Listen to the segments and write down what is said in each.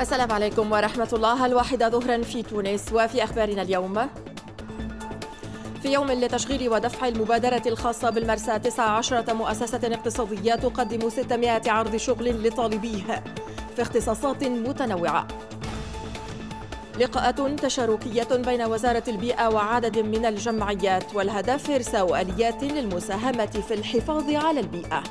السلام عليكم ورحمة الله. الواحدة ظهرا في تونس. وفي أخبارنا اليوم، في يوم لتشغيل ودفع المبادرة الخاصة بالمرسى، 19 مؤسسة اقتصادية تقدم 600 عرض شغل لطالبيها في اختصاصات متنوعة. لقاءات تشاركية بين وزارة البيئة وعدد من الجمعيات، والهدف إرساء آليات للمساهمة في الحفاظ على البيئة.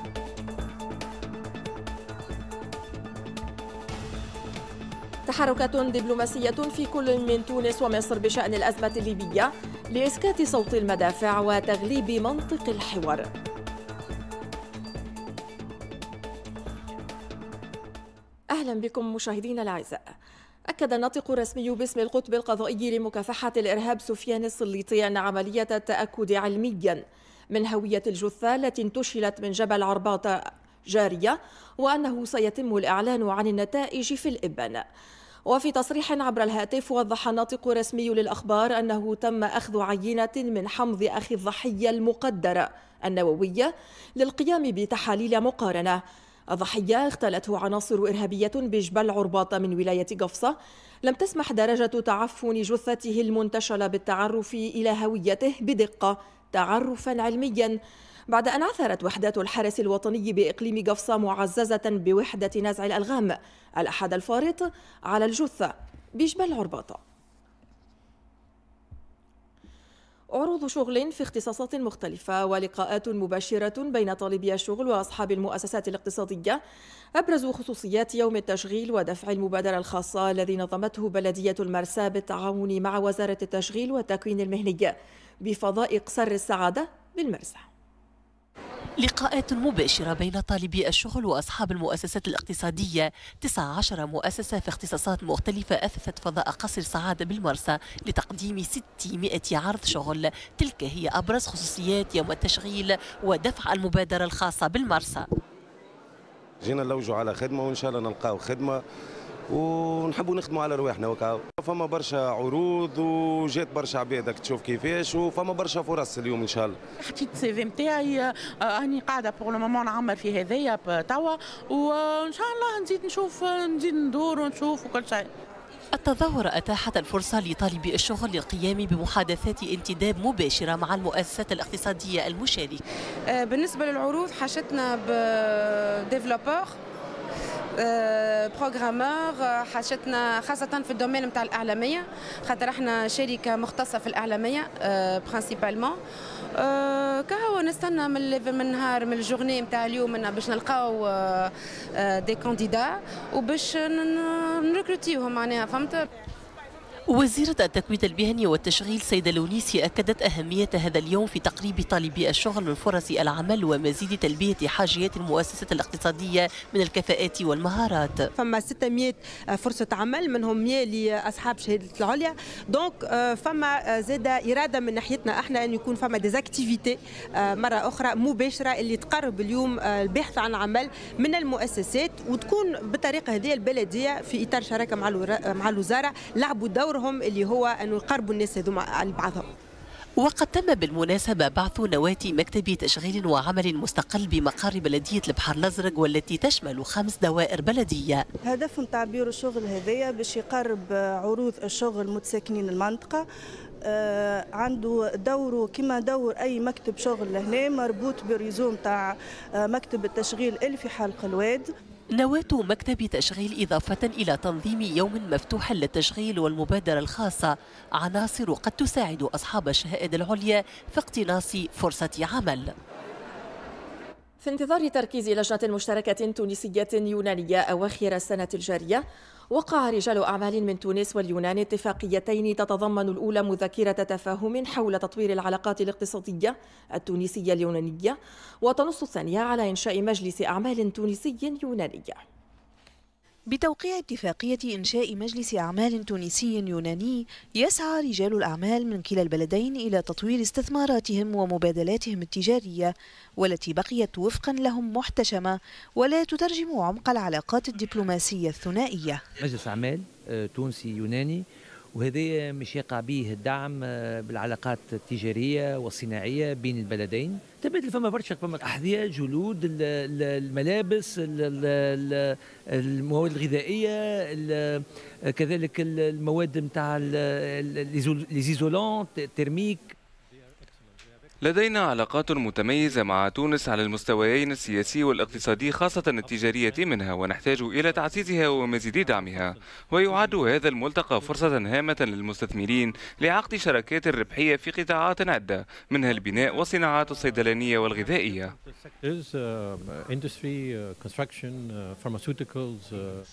تحركات دبلوماسية في كل من تونس ومصر بشأن الأزمة الليبية لإسكات صوت المدافع وتغليب منطق الحوار. أهلا بكم مشاهدينا الأعزاء. أكد الناطق الرسمي باسم القطب القضائي لمكافحة الإرهاب سفيان السليطي أن عملية التأكد علميا من هوية الجثة التي انتشلت من جبل عرباطة جارية، وأنه سيتم الإعلان عن النتائج في الإبان. وفي تصريح عبر الهاتف، وضح الناطق الرسمي للأخبار أنه تم أخذ عينة من حمض أخي الضحية المقدرة النووية للقيام بتحاليل مقارنة. الضحية اغتالته عناصر إرهابية بجبل عرباطة من ولاية قفصة، لم تسمح درجة تعفن جثته المنتشلة بالتعرف إلى هويته بدقة تعرفا علميا، بعد أن عثرت وحدات الحرس الوطني بإقليم قفصة معززة بوحدة نزع الألغام الأحد الفارط على الجثة بجبل عرباطة. عروض شغل في اختصاصات مختلفة ولقاءات مباشرة بين طالبي الشغل وأصحاب المؤسسات الاقتصادية أبرز خصوصيات يوم التشغيل ودفع المبادرة الخاصة الذي نظمته بلدية المرسى بالتعاون مع وزارة التشغيل والتكوين المهني بفضاء قصر السعادة بالمرسى. لقاءات مباشرة بين طالبي الشغل وأصحاب المؤسسات الاقتصادية، 19 مؤسسة في اختصاصات مختلفة أثفت فضاء قصر سعادة بالمرسى لتقديم 600 عرض شغل. تلك هي أبرز خصوصيات يوم التشغيل ودفع المبادرة الخاصة بالمرسى. جينا نلوجوا على خدمة وإن شاء الله نلقاو خدمة ونحبوا نخدموا على رواحنا وكاو. فما برشا عروض وجات برشا عبادك تشوف كيفاش، وفما برشا فرص اليوم ان شاء الله. حكيت السي في نتاعي، راني قاعده بور لو مومون نعمر في هذايا توا، وان شاء الله نزيد نشوف، نزيد ندور ونشوف وكل شيء. التظاهرة أتاحت الفرصة لطالبي الشغل للقيام بمحادثات انتداب مباشرة مع المؤسسات الاقتصادية المشاركة. بالنسبة للعروض حاشتنا بديفلوبور بروغرامور، حاشتنا خاصة في الدومين نتاع الإعلامية، خاطر احنا شركة مختصة في الإعلامية برانسيبالمون. كهو نستنى من نهار من الجورني نتاع اليوم باش نلقاو دي كانديدا وباش نركروتيوهم معناها، فهمت؟ وزيرة التكوين المهني والتشغيل سيدة لونيسي أكدت أهمية هذا اليوم في تقريب طالبي الشغل من فرص العمل ومزيد تلبية حاجيات المؤسسات الاقتصادية من الكفاءات والمهارات. فما 600 فرصة عمل، منهم 100 لأصحاب شهادة العليا، دونك فما زادة إرادة من ناحيتنا احنا أن يكون فما ديزاكتيفيتي مرة أخرى مباشرة اللي تقرب اليوم البحث عن عمل من المؤسسات، وتكون بالطريقة هذه البلدية في إطار شراكة مع الوزارة لعبوا دور اللي هو أن يقربوا الناس هذوما على بعضهم. وقد تم بالمناسبة بعث نواة مكتب تشغيل وعمل مستقل بمقر بلدية البحر الأزرق، والتي تشمل 5 دوائر بلدية. هدف تعبير الشغل هذايا باش يقرب عروض الشغل متساكنين المنطقة، عنده دوره كما دور أي مكتب شغل هنا مربوط بريزوم تاع مكتب التشغيل اللي في حلق الواد. نواة مكتب تشغيل إضافة إلى تنظيم يوم مفتوح للتشغيل والمبادرة الخاصة، عناصر قد تساعد أصحاب الشهادة العليا في اقتناص فرصة عمل. في انتظار تركيز لجنة مشتركة تونسية يونانية أواخر السنة الجارية، وقع رجال أعمال من تونس واليونان اتفاقيتين تتضمن الأولى مذكرة تفاهم حول تطوير العلاقات الاقتصادية التونسية اليونانية، وتنص الثانية على إنشاء مجلس أعمال تونسي يوناني. بتوقيع اتفاقية إنشاء مجلس أعمال تونسي يوناني، يسعى رجال الأعمال من كلا البلدين إلى تطوير استثماراتهم ومبادلاتهم التجارية، والتي بقيت وفقا لهم محتشمة ولا تترجم عمق العلاقات الدبلوماسية الثنائية. مجلس أعمال تونسي يوناني وهذا مش يقع به الدعم بالعلاقات التجارية والصناعية بين البلدين. تبادل فما برشا، فما أحذية، جلود، الملابس، المواد الغذائية، كذلك المواد نتاع ليزولون الترميك. لدينا علاقات متميزة مع تونس على المستويين السياسي والاقتصادي، خاصة التجارية منها، ونحتاج إلى تعزيزها ومزيد دعمها. ويعد هذا الملتقى فرصة هامة للمستثمرين لعقد شراكات ربحية في قطاعات عدة، منها البناء والصناعات الصيدلانية والغذائية.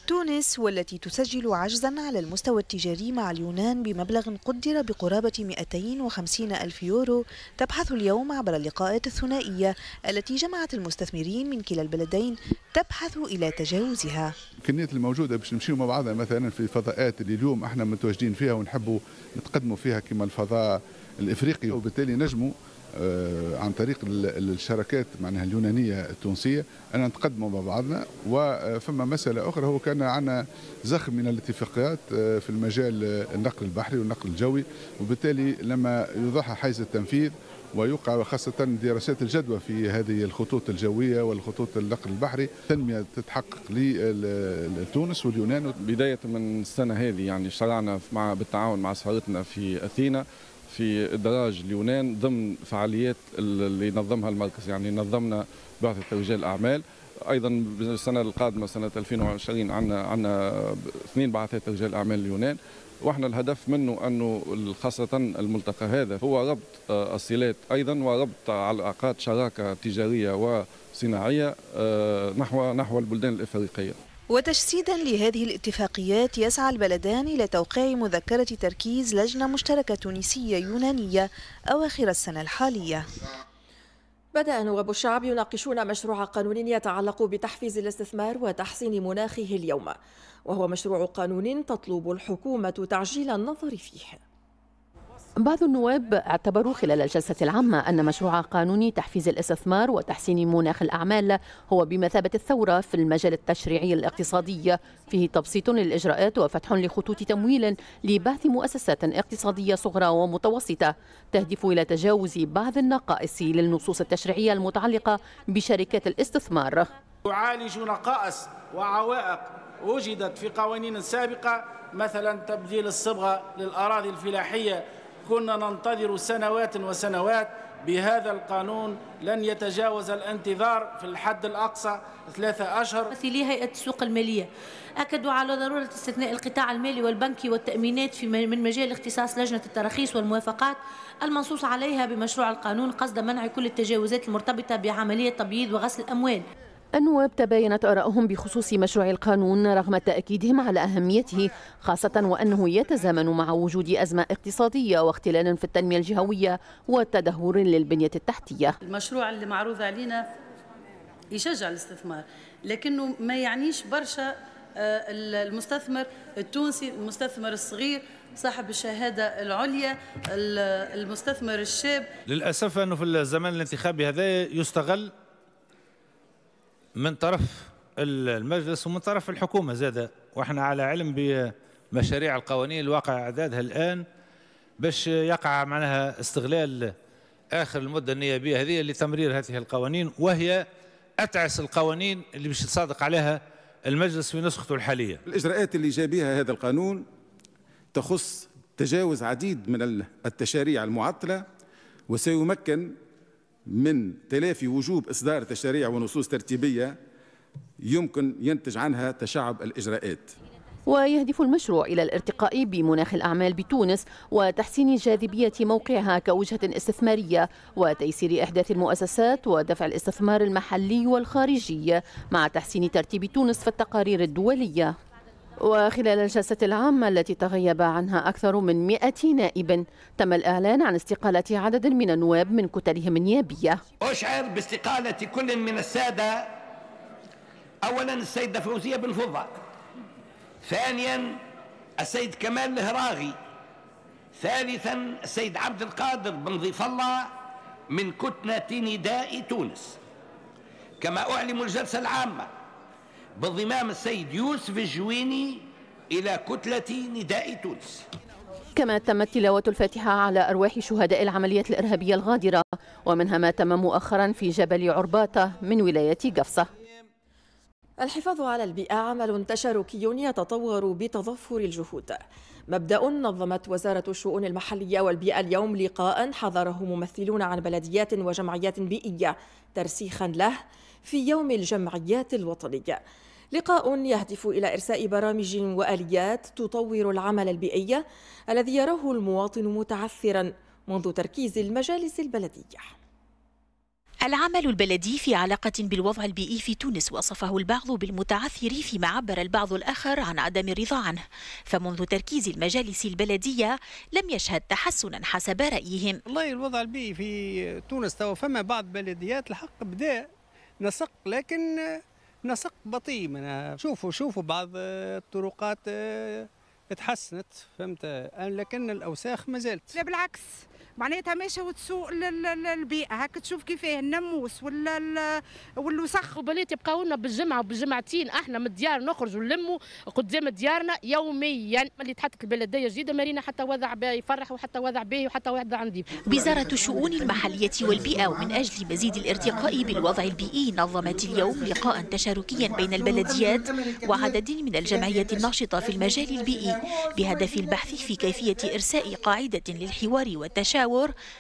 تونس والتي تسجل عجزا على المستوى التجاري مع اليونان بمبلغ قدر بقرابة 250 ألف يورو، تبحث اليوم عبر اللقاءات الثنائية التي جمعت المستثمرين من كلا البلدين تبحث إلى تجاوزها. الإمكانيات الموجودة باش نمشيو مع بعضنا مثلا في الفضاءات اللي اليوم احنا متواجدين فيها ونحبوا نتقدموا فيها كما الفضاء الإفريقي، وبالتالي نجموا عن طريق الشراكات معناها اليونانية التونسية أن نتقدموا مع بعضنا. وفما مسألة أخرى، هو كان عندنا زخم من الاتفاقيات في المجال النقل البحري والنقل الجوي، وبالتالي لما يوضح حيز التنفيذ ويوقع خاصة دراسات الجدوى في هذه الخطوط الجوية والخطوط النقل البحري، تنمية تتحقق لتونس واليونان. بداية من السنة هذه يعني شرعنا بالتعاون مع سفارتنا في أثينا في إدراج اليونان ضمن فعاليات اللي نظمها المركز، يعني نظمنا بعثة رجال أعمال. أيضا السنة القادمة سنة 2020 عنا 2 بعثات رجال أعمال اليونان، واحنا الهدف منه انه خاصه الملتقى هذا هو ربط الصلات ايضا وربط علاقات شراكه تجاريه وصناعيه نحو البلدان الافريقيه. وتجسيدا لهذه الاتفاقيات يسعى البلدان الى توقيع مذكره تركيز لجنه مشتركه تونسيه يونانيه اواخر السنه الحاليه. بدأ نواب الشعب يناقشون مشروع قانون يتعلق بتحفيز الاستثمار وتحسين مناخه اليوم، وهو مشروع قانون تطلب الحكومة تعجيل النظر فيه. بعض النواب اعتبروا خلال الجلسة العامة أن مشروع قانون تحفيز الاستثمار وتحسين مناخ الأعمال هو بمثابة الثورة في المجال التشريعي الاقتصادي، فيه تبسيط للإجراءات وفتح لخطوط تمويل لبعث مؤسسات اقتصادية صغرى ومتوسطة تهدف إلى تجاوز بعض النقائص للنصوص التشريعية المتعلقة بشركات الاستثمار. تعالج نقائص وعوائق وجدت في قوانين سابقة، مثلا تبديل الصبغة للأراضي الفلاحية، كنا ننتظر سنوات وسنوات. بهذا القانون لن يتجاوز الانتظار في الحد الأقصى 3 أشهر. ممثلي هيئة السوق المالية أكدوا على ضرورة استثناء القطاع المالي والبنكي والتأمينات من مجال اختصاص لجنة التراخيص والموافقات المنصوص عليها بمشروع القانون، قصد منع كل التجاوزات المرتبطة بعملية تبييض وغسل الأموال. النواب تباينت آراءهم بخصوص مشروع القانون رغم تأكيدهم على أهميته، خاصة وأنه يتزامن مع وجود أزمة اقتصادية واختلال في التنمية الجهوية وتدهور للبنية التحتية. المشروع اللي معروض علينا يشجع الاستثمار، لكنه ما يعنيش برشا المستثمر التونسي، المستثمر الصغير صاحب الشهادة العليا، المستثمر الشاب. للأسف أنه في الزمان الانتخابي هذا يستغل من طرف المجلس ومن طرف الحكومة زادة، وإحنا على علم بمشاريع القوانين الواقع إعدادها الآن باش يقع معناها استغلال آخر المدة النيابية هذه لتمرير هذه القوانين، وهي أتعس القوانين اللي باش يتصادق عليها المجلس في نسخته الحالية. الإجراءات اللي جاء بها هذا القانون تخص تجاوز عديد من التشاريع المعطلة، وسيمكن من تلافي وجوب إصدار تشريع ونصوص ترتيبية يمكن ينتج عنها تشعب الإجراءات. ويهدف المشروع إلى الارتقاء بمناخ الأعمال بتونس وتحسين جاذبية موقعها كوجهة استثمارية وتيسير إحداث المؤسسات ودفع الاستثمار المحلي والخارجي مع تحسين ترتيب تونس في التقارير الدولية. وخلال الجلسة العامة التي تغيب عنها أكثر من 100 نائب تم الإعلان عن استقالة عدد من النواب من كتلهم النيابية. أشعر باستقالة كل من السادة، أولا السيدة فوزية بن فضاء، ثانيا السيد كمال الهراغي، ثالثا السيد عبد القادر بن ضيف الله من كتلة نداء تونس. كما أعلن الجلسة العامة بانضمام السيد يوسف الجويني إلى كتلة نداء تونس. كما تمت تلاوة الفاتحة على أرواح شهداء العملية الإرهابية الغادرة، ومنها ما تم مؤخرا في جبل عرباطة من ولاية قفصة. الحفاظ على البيئة عمل تشاركي يتطور بتضافر الجهود. مبدأ نظمت وزارة الشؤون المحلية والبيئة اليوم لقاء حضره ممثلون عن بلديات وجمعيات بيئية ترسيخا له في يوم الجمعيات الوطنية. لقاء يهدف إلى إرساء برامج وآليات تطور العمل البيئي الذي يراه المواطن متعثرا منذ تركيز المجالس البلدية. العمل البلدي في علاقة بالوضع البيئي في تونس، وصفه البعض بالمتعثر فيما عبر البعض الآخر عن عدم الرضا عنه، فمنذ تركيز المجالس البلدية لم يشهد تحسنا حسب رأيهم. والله الوضع البيئي في تونس توا فما بعض بلديات الحق بدأ نسق، لكن نسق بطيء. شوفوا بعض الطرقات اتحسنت، فهمت، لكن الأوساخ ما زالت. لا بالعكس، معناتها ماشيه وتسوء للبيئه، هاك تشوف كيفاه الناموس والوسخ. وبنات يبقاو لنا بالجمعه وبالجمعتين احنا من الديار نخرج ونلموا قدام ديارنا يوميا. اللي تحطت البلديه جديده مارينا حتى وضع يفرح وحتى وضع باهي وحتى وضع نظيف. وزاره الشؤون المحليه والبيئه ومن اجل مزيد الارتقاء بالوضع البيئي نظمت اليوم لقاء تشاركيا بين البلديات وعدد من الجمعيات الناشطه في المجال البيئي بهدف البحث في كيفيه ارساء قاعده للحوار والتشاور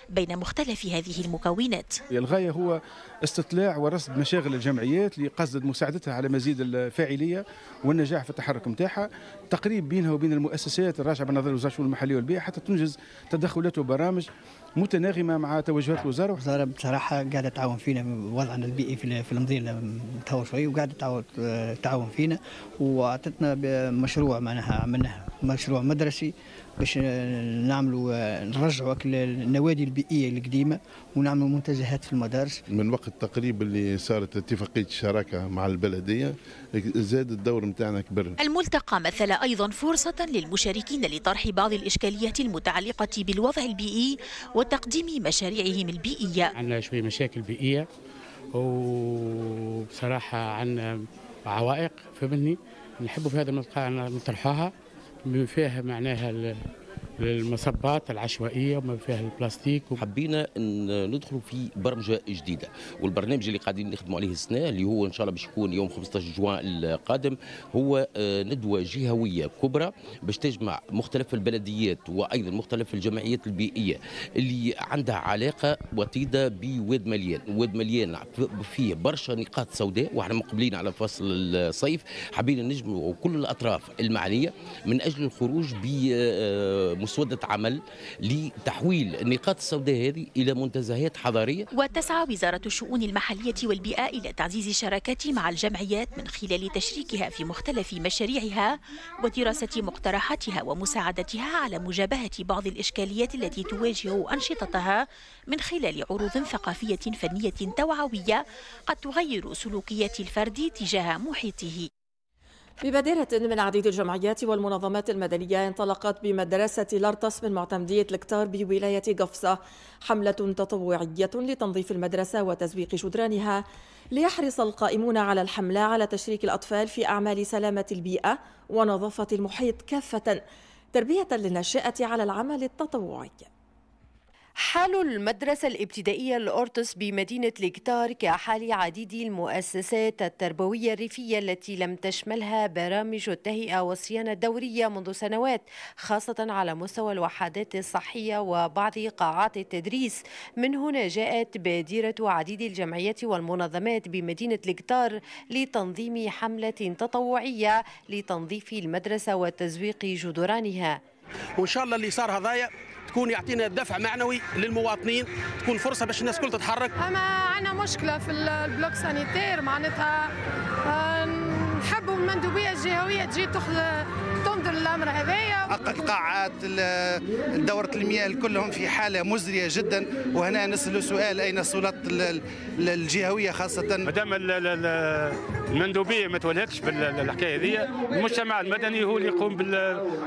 بين مختلف هذه المكونات. الغاية هو استطلاع ورصد مشاغل الجمعيات لقصد مساعدتها على مزيد الفاعلية والنجاح في التحرك نتاعها، تقريب بينها وبين المؤسسات الراجعة بالنظر لوزارة الشؤون المحلية والبيئة حتى تنجز تدخلات وبرامج متناغمة مع توجهات الوزارة. الوزارة بصراحة قاعدة تعاون فينا، وضعنا البيئي في المدينة متهور شوية وقاعدة تعاون فينا، وأعطتنا بمشروع معناها عملناه مشروع مدرسي باش نعملوا نرجعوا النوادي البيئيه القديمه ونعملوا منتزهات في المدارس. من وقت تقريبا اللي صارت اتفاقيه الشراكه مع البلديه زاد الدور نتاعنا كبر. الملتقى مثل ايضا فرصه للمشاركين لطرح بعض الاشكاليات المتعلقه بالوضع البيئي وتقديم مشاريعهم البيئيه. عندنا شويه مشاكل بيئيه وبصراحه عندنا عوائق، فبني نحبوا في هذا الملتقى نطرحوها، بما فيها معناها المصبات العشوائيه وما فيها البلاستيك. حبينا ندخلوا في برمجه جديده، والبرنامج اللي قاعدين نخدموا عليه السنه اللي هو ان شاء الله باش يكون يوم 15 جوان القادم هو ندوه جهويه كبرى باش تجمع مختلف البلديات وايضا مختلف الجمعيات البيئيه اللي عندها علاقه وطيده بواد مليان. واد مليان فيه برشا نقاط سوداء واحنا مقبلين على فصل الصيف، حبينا نجمعوا كل الاطراف المعنيه من اجل الخروج ب مسودة عمل لتحويل النقاط السوداء هذه إلى منتزهات حضارية. وتسعى وزارة الشؤون المحلية والبيئة إلى تعزيز الشراكات مع الجمعيات من خلال تشريكها في مختلف مشاريعها ودراسة مقترحاتها ومساعدتها على مجابهة بعض الإشكاليات التي تواجه أنشطتها من خلال عروض ثقافية فنية توعوية قد تغير سلوكيات الفرد تجاه محيطه. ببادرة من عديد الجمعيات والمنظمات المدنية انطلقت بمدرسة الأورتس من معتمدية لكتار بولاية قفصة حملة تطوعية لتنظيف المدرسة وتزويق جدرانها ليحرص القائمون على الحملة على تشريك الأطفال في أعمال سلامة البيئة ونظافة المحيط كافة تربية للناشئة على العمل التطوعي. حال المدرسة الابتدائية الأورتس بمدينة لكتار كحال عديد المؤسسات التربوية الريفية التي لم تشملها برامج التهيئة والصيانة الدورية منذ سنوات، خاصة على مستوى الوحدات الصحية وبعض قاعات التدريس. من هنا جاءت بادرة عديد الجمعيات والمنظمات بمدينة لكتار لتنظيم حملة تطوعية لتنظيف المدرسة وتزويق جدرانها. وإن شاء الله اللي صار هذايا تكون يعطينا دفع معنوي للمواطنين، تكون فرصه باش الناس كل تتحرك. اما عندنا مشكله في البلوك سانيتير، معناتها نحبوا المندوبيه الجهويه تجي تنظر الامر هذايا. القاعات دوره المياه كلهم في حاله مزريه جدا، وهنا نسالوا سؤال اين السلطات الجهويه خاصه. ما دام المندوبيه ما تولهتش بالحكايه هذه، المجتمع المدني هو اللي يقوم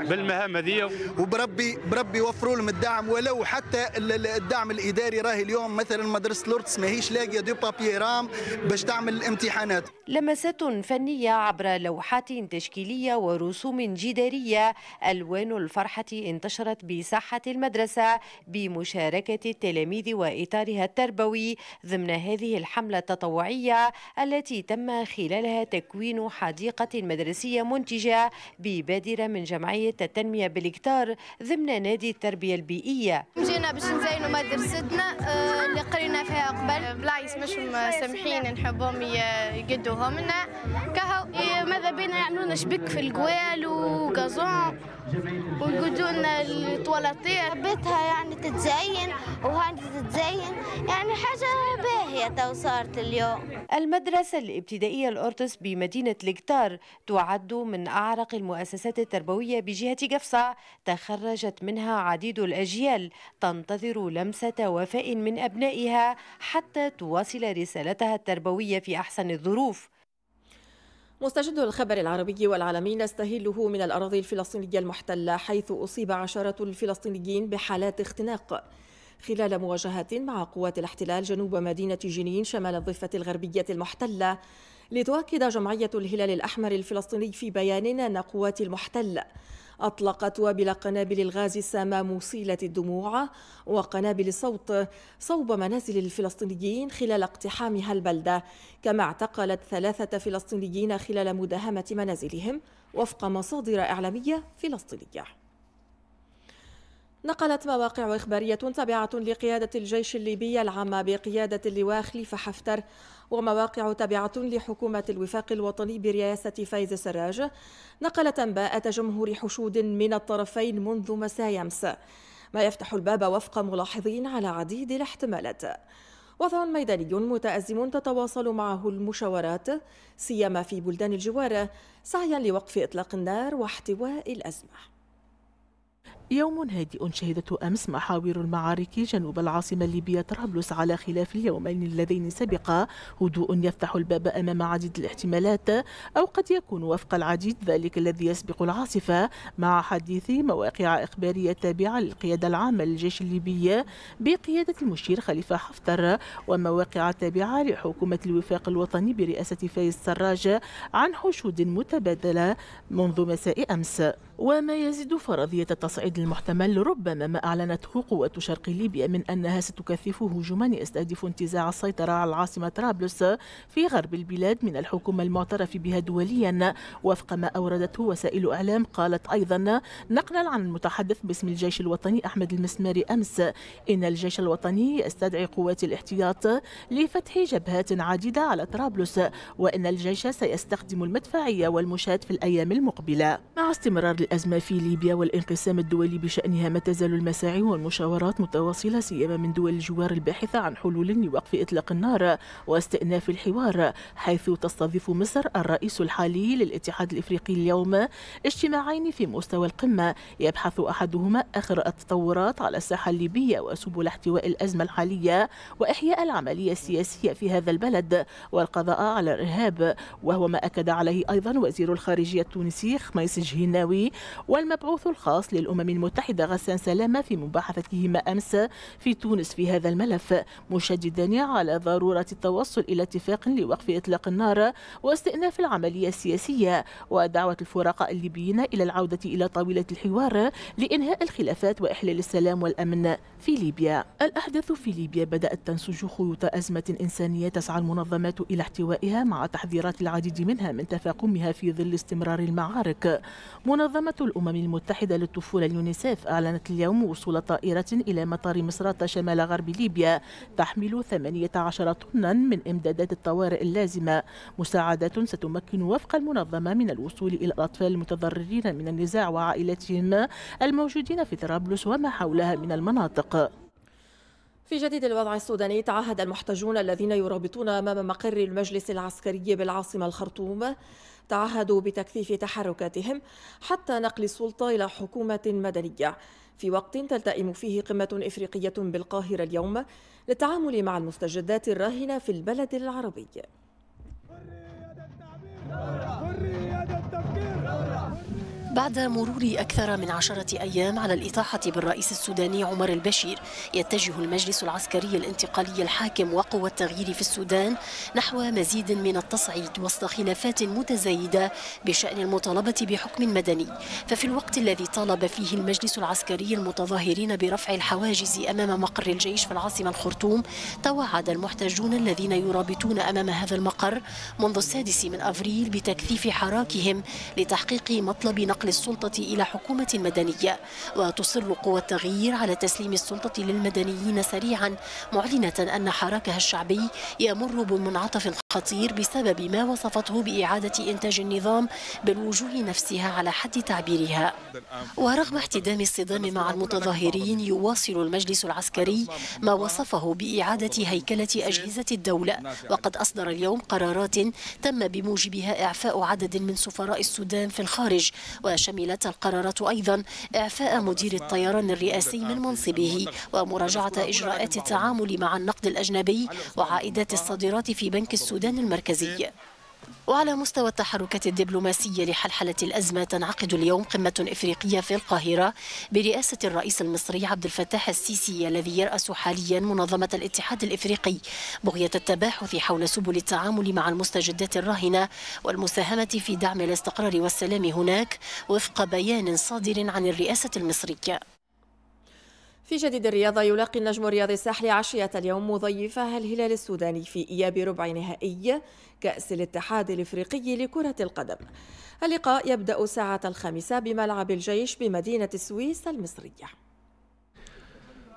بالمهام هذه. وبربي يوفروا لهم الدعم، ولو حتى الدعم الاداري. راهي اليوم مثلا مدرسه الأورتس ماهيش لاقيه دو بابي رام باش تعمل الامتحانات. لمسات فنيه عبر لوحات تشكيليه ورسوم جداريه الإدارية ألوان الفرحة انتشرت بساحة المدرسة بمشاركة التلاميذ وإطارها التربوي ضمن هذه الحملة التطوعية التي تم خلالها تكوين حديقة مدرسية منتجة ببادرة من جمعية التنمية بالكتار ضمن نادي التربية البيئية. جينا باش نزينوا مدرستنا اللي قرينا فيها قبل، بلايص مش مسامحين نحبهم يقدوهم لنا كهو، ماذا بينا يعملونا شبك في القوال وقزون ويقدوا لنا الطواليطيه. حبيتها يعني تتزين وهاني تتزين، يعني حاجه باهيه تو صارت اليوم. المدرسه الابتدائيه الأورتس بمدينه لكتار تعد من اعرق المؤسسات التربويه بجهه قفصه، تخرجت منها عديد الاجيال تنتظر لمسه وفاء من ابنائها حتى تواصل رسالتها التربويه في احسن الظروف. مستجد الخبر العربي والعالمي نستهله من الأراضي الفلسطينية المحتلة، حيث أصيب عشرة الفلسطينيين بحالات اختناق خلال مواجهات مع قوات الاحتلال جنوب مدينة جنين شمال الضفة الغربية المحتلة. لتؤكد جمعية الهلال الأحمر الفلسطيني في بيان أن قوات المحتل أطلقت وابل قنابل الغاز السامة مثيرة الدموع وقنابل الصوت صوب منازل الفلسطينيين خلال اقتحامها البلدة، كما اعتقلت ثلاثة فلسطينيين خلال مداهمة منازلهم وفق مصادر إعلامية فلسطينية. نقلت مواقع إخبارية تابعة لقيادة الجيش الليبي العامة بقيادة اللواء خليفة حفتر ومواقع تابعة لحكومة الوفاق الوطني برئاسة فايز السراج نقلت أنباء تجمهر حشود من الطرفين منذ مساء أمس، ما يفتح الباب وفق ملاحظين على عديد الاحتمالات. وضع ميداني متأزم تتواصل معه المشاورات سيما في بلدان الجوار سعيا لوقف إطلاق النار واحتواء الأزمة. يوم هادئ شهدته أمس محاور المعارك جنوب العاصمة الليبية طرابلس، على خلاف اليومين اللذين سبقا، هدوء يفتح الباب أمام عديد الاحتمالات، أو قد يكون وفق العديد ذلك الذي يسبق العاصفة، مع حديث مواقع إخبارية تابعة للقيادة العامة للجيش الليبي بقيادة المشير خليفة حفتر ومواقع تابعة لحكومة الوفاق الوطني برئاسة فايز السراج عن حشود متبادلة منذ مساء أمس. وما يزيد فرضية التصعيد المحتمل ربما ما أعلنته قوات شرق ليبيا من أنها ستكثف هجوما يستهدف انتزاع السيطرة على العاصمة طرابلس في غرب البلاد من الحكومة المعترف بها دوليا، وفق ما أوردته وسائل إعلام قالت أيضا نقلا عن المتحدث باسم الجيش الوطني أحمد المسماري أمس إن الجيش الوطني يستدعي قوات الاحتياط لفتح جبهات عديدة على طرابلس، وإن الجيش سيستخدم المدفعية والمشاة في الأيام المقبلة. مع استمرار الأزمة في ليبيا والانقسام الدولي بشأنها ما تزال المساعي والمشاورات متواصلة سيما من دول الجوار الباحثة عن حلول لوقف إطلاق النار واستئناف الحوار، حيث تستضيف مصر الرئيس الحالي للاتحاد الإفريقي اليوم اجتماعين في مستوى القمة يبحث أحدهما آخر التطورات على الساحة الليبية وسبل احتواء الأزمة الحالية وإحياء العملية السياسية في هذا البلد والقضاء على الإرهاب، وهو ما أكد عليه أيضا وزير الخارجية التونسي خميس جهيناوي والمبعوث الخاص للأمم المتحدة غسان سلامة في مباحثتهما أمس في تونس في هذا الملف، مشددان على ضرورة التوصل إلى اتفاق لوقف إطلاق النار واستئناف العملية السياسية ودعوة الفرقاء الليبيين إلى العودة إلى طاولة الحوار لإنهاء الخلافات وإحلال السلام والأمن في ليبيا. الأحداث في ليبيا بدأت تنسج خيوط أزمة إنسانية تسعى المنظمات إلى احتوائها مع تحذيرات العديد منها من تفاقمها في ظل استمرار المعارك. منظمة الأمم المتحدة للطفولة اليونيسف أعلنت اليوم وصول طائرة إلى مطار مصراتة شمال غرب ليبيا تحمل 18 طنا من إمدادات الطوارئ اللازمة، مساعدات ستمكن وفق المنظمة من الوصول إلى الأطفال المتضررين من النزاع وعائلاتهم الموجودين في طرابلس وما حولها من المناطق. في جديد الوضع السوداني، تعهد المحتجون الذين يرابطون أمام مقر المجلس العسكري بالعاصمة الخرطوم تعهدوا بتكثيف تحركاتهم حتى نقل السلطة إلى حكومة مدنية، في وقت تلتئم فيه قمة إفريقية بالقاهرة اليوم للتعامل مع المستجدات الراهنة في البلد العربي. بعد مرور أكثر من 10 أيام على الإطاحة بالرئيس السوداني عمر البشير، يتجه المجلس العسكري الانتقالي الحاكم وقوى التغيير في السودان نحو مزيد من التصعيد وسط خلافات متزايدة بشأن المطالبة بحكم مدني. ففي الوقت الذي طالب فيه المجلس العسكري المتظاهرين برفع الحواجز أمام مقر الجيش في العاصمة الخرطوم، توعد المحتجون الذين يرابطون أمام هذا المقر منذ 6 أبريل بتكثيف حراكهم لتحقيق مطلب نقل السلطة إلى حكومة مدنية. وتصر قوى التغيير على تسليم السلطة للمدنيين سريعا، معلنة أن حراكها الشعبي يمر بمنعطف خطير بسبب ما وصفته بإعادة إنتاج النظام بالوجوه نفسها على حد تعبيرها. ورغم احتدام الصدام مع المتظاهرين، يواصل المجلس العسكري ما وصفه بإعادة هيكلة أجهزة الدولة، وقد أصدر اليوم قرارات تم بموجبها إعفاء عدد من سفراء السودان في الخارج، وشملت القرارات أيضا إعفاء مدير الطيران الرئاسي من منصبه، ومراجعة إجراءات التعامل مع النقد الأجنبي وعائدات الصادرات في بنك السودان المركزي. وعلى مستوى التحركات الدبلوماسية لحلحلة الأزمة، تنعقد اليوم قمة إفريقية في القاهرة برئاسة الرئيس المصري عبد الفتاح السيسي الذي يرأس حاليا منظمة الاتحاد الإفريقي، بغية التباحث حول سبل التعامل مع المستجدات الراهنة والمساهمة في دعم الاستقرار والسلام هناك، وفق بيان صادر عن الرئاسة المصرية. في جديد الرياضة، يلاقي النجم الرياضي الساحلي عشية اليوم مضيفه الهلال السوداني في إياب ربع نهائي كأس الاتحاد الإفريقي لكرة القدم. اللقاء يبدأ الساعة 5 بملعب الجيش بمدينة السويس المصرية.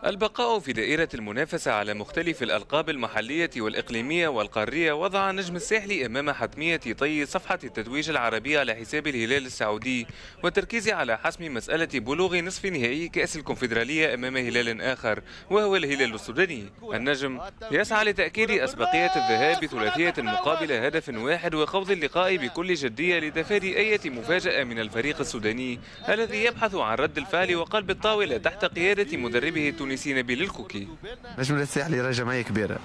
البقاء في دائرة المنافسة على مختلف الألقاب المحلية والإقليمية والقارية وضع النجم الساحلي أمام حتمية طي صفحة التتويج العربي على حساب الهلال السعودي، والتركيز على حسم مسألة بلوغ نصف نهائي كأس الكونفدرالية أمام هلال آخر وهو الهلال السوداني. النجم يسعى لتأكيد أسبقية الذهاب بثلاثية مقابل 1 هدف وخوض اللقاء بكل جدية لتفادي أي مفاجأة من الفريق السوداني الذي يبحث عن رد الفعل وقلب الطاولة تحت قيادة مدربه التونسي نبيل الكوكي. نجم الساحلي راه جمعيه كبيره،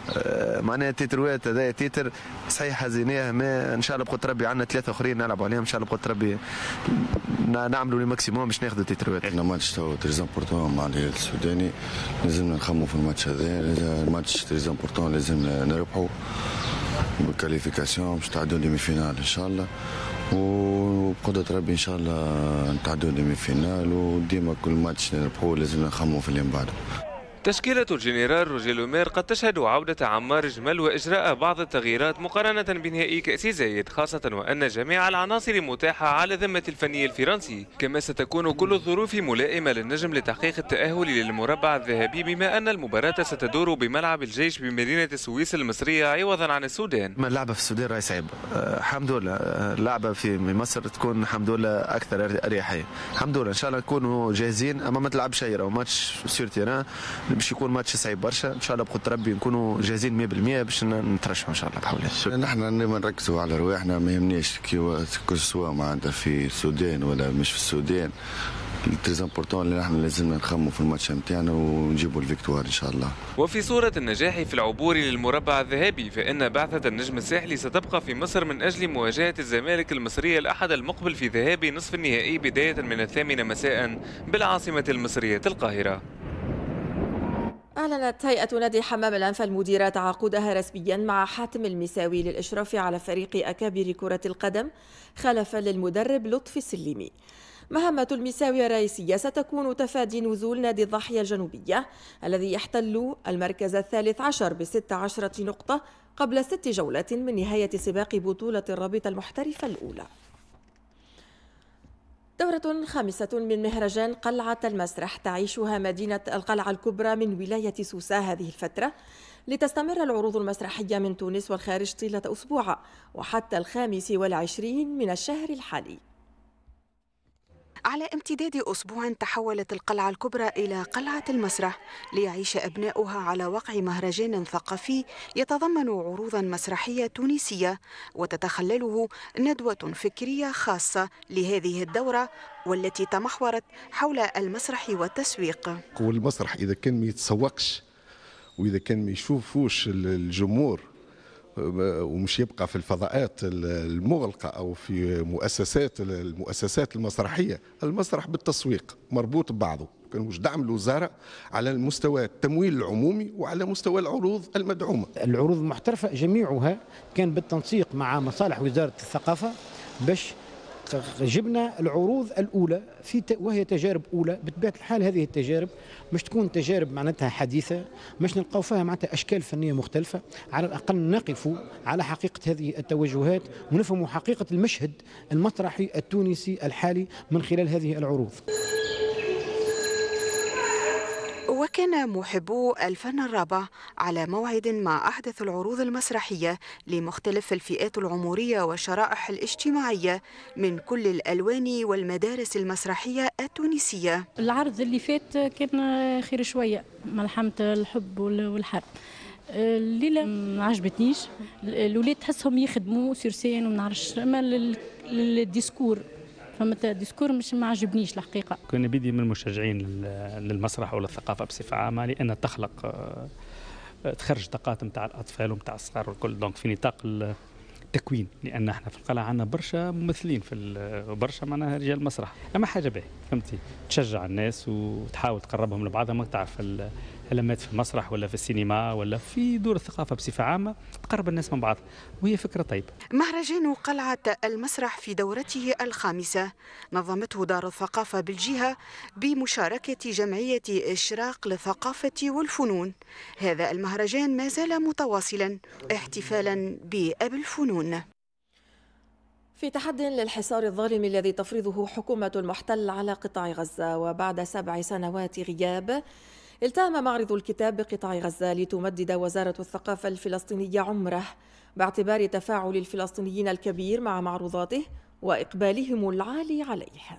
معناها التتروات هذايا تتر صحيح هزيناه، ما ان شاء الله بقدر ربي عندنا 3 اخرين نلعبوا عليهم، ان شاء الله بقدر ربي نعملوا لي ماكسيموم باش ناخذوا التتروات. عندنا ماتش تو تريزامبورتون مع الهلال السوداني، لازمنا نخموا في الماتش هذا، الماتش تريزامبورتون لازمنا نربحوا بالكاليفيكاسيون باش تعدوا ديمي فينال ان شاء الله، وبقدرة ربي ان شاء الله نتعدوا ديمي فينال، وديما كل ماتش نربحوه لازم نخموا في اللي من بعده. تشكيلة الجنرال روجيل أومير قد تشهد عودة عمار جمل وإجراء بعض التغييرات مقارنة بنهائي كأس زايد، خاصة وأن جميع العناصر متاحة على ذمة الفني الفرنسي، كما ستكون كل الظروف ملائمة للنجم لتحقيق التأهل للمربع الذهبي، بما أن المباراة ستدور بملعب الجيش بمدينة السويس المصرية عوضا عن السودان. اللعبة في السودان راهي صعيبة، الحمد لله اللعبة في مصر تكون الحمد لله أكثر أريحية، الحمد لله إن شاء الله نكونوا جاهزين، أما ما تلعبش أي ماتش سور تيران باش يكون ماتش صعيب برشا، ان شاء الله بقدر ربي نكونوا جاهزين 100% باش نترشحوا ان شاء الله بحول الله. نحن نركزوا على رواحنا، ما يهمناش كل سوا معناتها في السودان ولا مش في السودان، التريزامبورتون اللي نحن لازمنا نخموا في الماتش نتاعنا ونجيبوا الفيكتوار ان شاء الله. وفي صورة النجاح في العبور للمربع الذهبي، فإن بعثة النجم الساحلي ستبقى في مصر من أجل مواجهة الزمالك المصرية الأحد المقبل في ذهاب نصف النهائي بداية من 8 مساء بالعاصمة المصرية القاهرة. أعلنت هيئة نادي حمام الأنفا المديرة تعاقدها رسميا مع حاتم المساوي للإشراف على فريق أكابر كرة القدم خلفا للمدرب لطفي السليمي. مهمة المساوي الرئيسية ستكون تفادي نزول نادي الضاحية الجنوبية الذي يحتل المركز 13 ب16 نقطة قبل 6 جولات من نهاية سباق بطولة الرابطة المحترفة الأولى. دورة 5 من مهرجان قلعة المسرح تعيشها مدينة القلعة الكبرى من ولاية سوسة هذه الفترة، لتستمر العروض المسرحية من تونس والخارج طيلة أسبوع وحتى 25 من الشهر الحالي. على امتداد أسبوع تحولت القلعة الكبرى إلى قلعة المسرح ليعيش أبناؤها على وقع مهرجان ثقافي يتضمن عروضا مسرحية تونسية وتتخلله ندوة فكرية خاصة لهذه الدورة، والتي تمحورت حول المسرح والتسويق. والمسرح إذا كان ما يتسوقش وإذا كان ما يشوفوش الجمهور ومش يبقى في الفضاءات المغلقة أو في المؤسسات المسرحية. المسرح بالتسويق مربوط ببعضه، كانوش دعم الوزارة على المستوى التمويل العمومي وعلى مستوى العروض المدعومة. العروض المحترفة جميعها كان بالتنسيق مع مصالح وزارة الثقافة، باش جبنا العروض الأولى وهي تجارب أولى. بطبيعة الحال هذه التجارب مش تكون تجارب معناتها حديثة، مش نلقاو فيها معناتها أشكال فنية مختلفة، على الأقل نقف على حقيقة هذه التوجهات ونفهم حقيقة المشهد المسرحي التونسي الحالي من خلال هذه العروض. وكان محبو الفن الرابع على موعد مع أحدث العروض المسرحية لمختلف الفئات العمرية والشرائح الاجتماعية من كل الألوان والمدارس المسرحية التونسية. العرض اللي فات كان خير شوية، ملحمة الحب والحرب. الليلة ما عجبتنيش، الولاد تحسهم يخدموا سيرسين وما نعرفش، أما الديسكور فمتى ديسكور مش ما عجبنيش الحقيقه. كنا بدي من المشجعين للمسرح وللثقافه بصفه عامه، لان تخلق تخرج طاقات نتاع الاطفال ونتاع الصغار والكل، دونك في نطاق التكوين، لان احنا في القلعه عندنا برشا ممثلين، في برشا معناها رجال مسرح. اما حاجه باهيه فهمتي، تشجع الناس وتحاول تقربهم لبعضهم، تعرف الهلمات في المسرح ولا في السينما ولا في دور الثقافه بصفه عامه، تقرب الناس من بعض، وهي فكره طيبه. مهرجان قلعه المسرح في دورته الخامسه نظمته دار الثقافه بالجهه بمشاركه جمعيه اشراق للثقافه والفنون. هذا المهرجان ما زال متواصلا احتفالا بأب الفنون. في تحد للحصار الظالم الذي تفرضه حكومه المحتل على قطاع غزه، وبعد 7 سنوات غياب التهم معرض الكتاب بقطاع غزة لتمدد وزارة الثقافة الفلسطينية عمره، باعتبار تفاعل الفلسطينيين الكبير مع معروضاته وإقبالهم العالي عليها.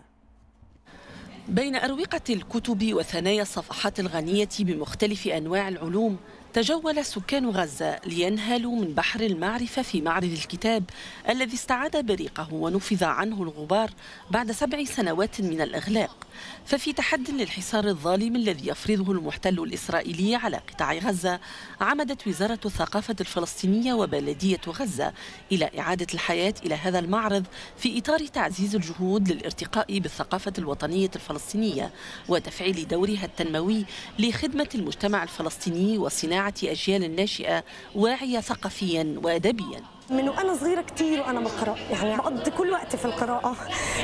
بين أروقة الكتب وثنايا الصفحات الغنية بمختلف أنواع العلوم، تجول سكان غزة لينهلوا من بحر المعرفة في معرض الكتاب الذي استعاد بريقه ونفذ عنه الغبار بعد 7 سنوات من الإغلاق. ففي تحد للحصار الظالم الذي يفرضه المحتل الإسرائيلي على قطاع غزة، عمدت وزارة الثقافة الفلسطينية وبلدية غزة إلى إعادة الحياة إلى هذا المعرض في إطار تعزيز الجهود للارتقاء بالثقافة الوطنية الفلسطينية وتفعيل دورها التنموي لخدمة المجتمع الفلسطيني وصناعة أجيال ناشئة واعية ثقافيا وأدبيا. من وأنا صغيرة كتير وأنا بقرأ، يعني بقضي كل وقتي في القراءة،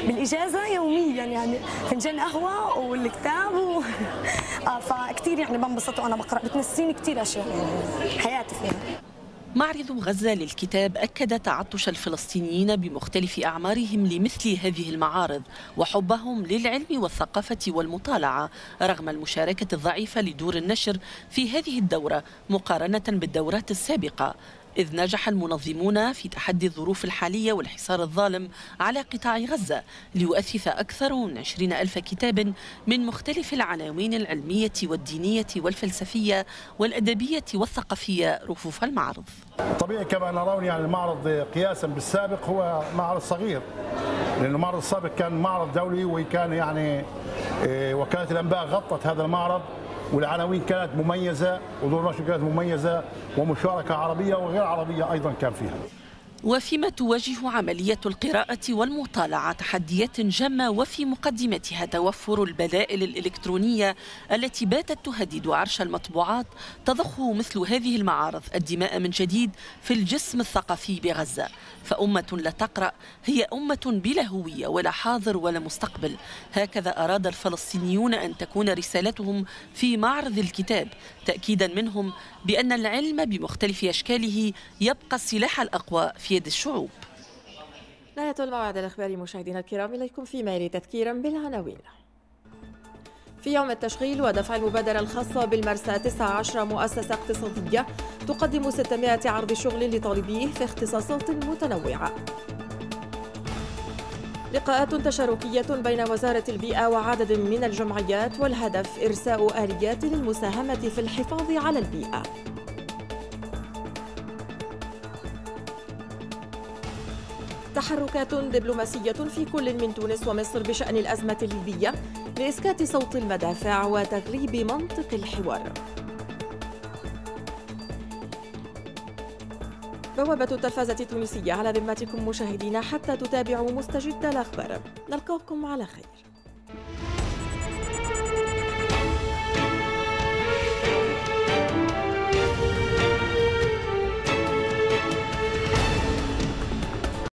بالإجازة يوميا يعني فنجان قهوة والكتاب فكتير يعني بنبسط وأنا بقرأ، بتنسيني كتير أشياء يعني حياتي فيها. معرض غزة للكتاب أكد تعطش الفلسطينيين بمختلف أعمارهم لمثل هذه المعارض وحبهم للعلم والثقافة والمطالعة، رغم المشاركة الضعيفة لدور النشر في هذه الدورة مقارنة بالدورات السابقة، إذ نجح المنظمون في تحدي الظروف الحالية والحصار الظالم على قطاع غزة ليؤثث أكثر من 20,000 كتاب من مختلف العناوين العلمية والدينية والفلسفية والأدبية والثقافية رفوف المعرض. طبيعي كما نرون يعني المعرض قياسا بالسابق هو معرض صغير، لأن المعرض السابق كان معرض دولي، وكان يعني وكالة الأنباء غطت هذا المعرض، والعناوين كانت مميزة ودور النشر كانت مميزة، ومشاركة عربية وغير عربية أيضا كان فيها. وفيما تواجه عملية القراءة والمطالعة تحديات جمة، وفي مقدمتها توفر البدائل الإلكترونية التي باتت تهدد عرش المطبوعات، تضخ مثل هذه المعارض الدماء من جديد في الجسم الثقافي بغزة. فأمة لا تقرأ هي أمة بلا هوية ولا حاضر ولا مستقبل، هكذا أراد الفلسطينيون أن تكون رسالتهم في معرض الكتاب، تأكيدا منهم بأن العلم بمختلف أشكاله يبقى السلاح الأقوى في يد الشعوب. نهاية الموعد الإخباري مشاهدينا الكرام، إليكم فيما يلي تذكيرا بالعناوين. في يوم التشغيل ودفع المبادرة الخاصة بالمرسى 19 مؤسسة اقتصادية تقدم 600 عرض شغل لطالبيه في اختصاصات متنوعة. لقاءات تشاركية بين وزارة البيئة وعدد من الجمعيات، والهدف إرساء آليات للمساهمة في الحفاظ على البيئة. تحركات دبلوماسية في كل من تونس ومصر بشأن الأزمة الليبية لإسكات صوت المدافع وتغليب منطق الحوار. بوابة التلفزة التونسية على ذمتكم مشاهدينا حتى تتابعوا مستجد الأخبار. نلقاكم على خير.